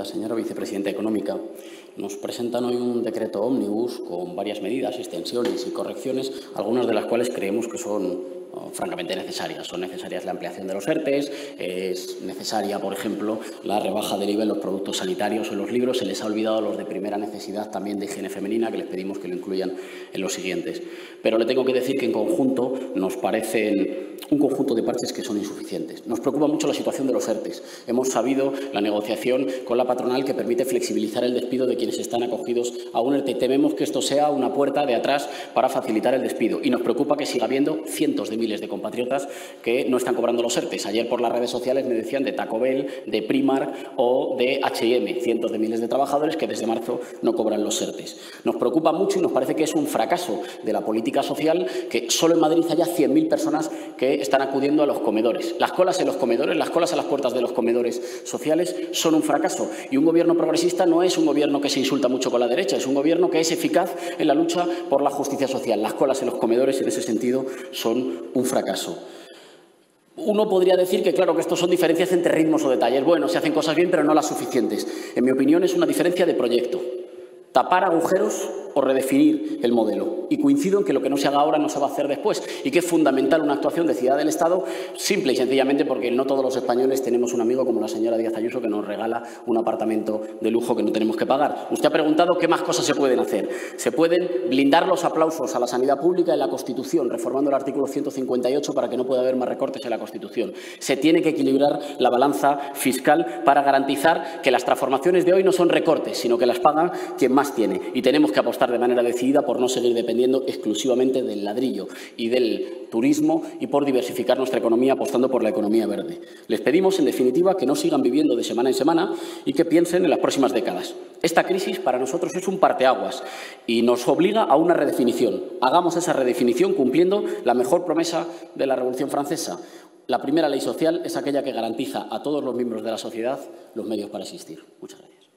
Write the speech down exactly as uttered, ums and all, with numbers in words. La señora vicepresidenta económica nos presentan hoy un decreto ómnibus con varias medidas, extensiones y correcciones, algunas de las cuales creemos que son oh, francamente necesarias. Son necesarias la ampliación de los E R Tes, es necesaria, por ejemplo, la rebaja del I V A en los productos sanitarios o en los libros. Se les ha olvidado a los de primera necesidad también de higiene femenina, que les pedimos que lo incluyan en los siguientes. Pero le tengo que decir que en conjunto nos parecen un conjunto de parches que son insuficientes. Nos preocupa mucho la situación de los E R Tes. Hemos sabido la negociación con la patronal que permite flexibilizar el despido de quienes están acogidos a un E R Te. Tememos que esto sea una puerta de atrás para facilitar el despido y nos preocupa que siga habiendo cientos de miles de compatriotas que no están cobrando los E R Tes. Ayer por las redes sociales me decían de Taco Bell, de Primark o de H y M, cientos de miles de trabajadores que desde marzo no cobran los E R Tes. Nos preocupa mucho y nos parece que es un fracaso de la política social que solo en Madrid haya cien mil personas que están acudiendo a los comedores. Las colas en los comedores, las colas a las puertas de los comedores sociales son un fracaso. Y un gobierno progresista no es un gobierno que se insulta mucho con la derecha, es un gobierno que es eficaz en la lucha por la justicia social. Las colas en los comedores, en ese sentido, son un fracaso. Uno podría decir que, claro, que estos son diferencias entre ritmos o detalles. Bueno, se hacen cosas bien, pero no las suficientes. En mi opinión, es una diferencia de proyecto. Tapar agujeros o redefinir el modelo. Y coincido en que lo que no se haga ahora no se va a hacer después y que es fundamental una actuación de ciudad del Estado, simple y sencillamente porque no todos los españoles tenemos un amigo como la señora Díaz Ayuso que nos regala un apartamento de lujo que no tenemos que pagar. Usted ha preguntado qué más cosas se pueden hacer. Se pueden blindar los aplausos a la sanidad pública en la Constitución, reformando el artículo ciento cincuenta y ocho para que no pueda haber más recortes en la Constitución. Se tiene que equilibrar la balanza fiscal para garantizar que las transformaciones de hoy no son recortes, sino que las pagan quien más más tiene y tenemos que apostar de manera decidida por no seguir dependiendo exclusivamente del ladrillo y del turismo y por diversificar nuestra economía apostando por la economía verde. Les pedimos, en definitiva, que no sigan viviendo de semana en semana y que piensen en las próximas décadas. Esta crisis para nosotros es un parteaguas y nos obliga a una redefinición. Hagamos esa redefinición cumpliendo la mejor promesa de la Revolución Francesa. La primera ley social es aquella que garantiza a todos los miembros de la sociedad los medios para existir. Muchas gracias.